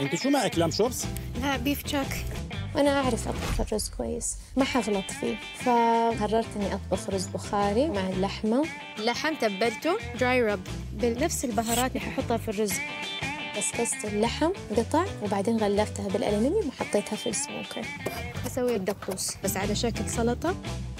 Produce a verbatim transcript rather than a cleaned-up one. انت شو ما اكلام شوربس؟ لا بيف تشاك. وانا اعرف اطبخ الرز كويس، ما حغلط فيه، فقررت اني اطبخ رز بخاري مع اللحمه. اللحم تبلته دراي رب بنفس البهارات اللي ححطها في الرز. قصقصت اللحم قطع وبعدين غلفتها بالالمنيوم وحطيتها في السموكر. بسوي الدقوس بس على شكل سلطه.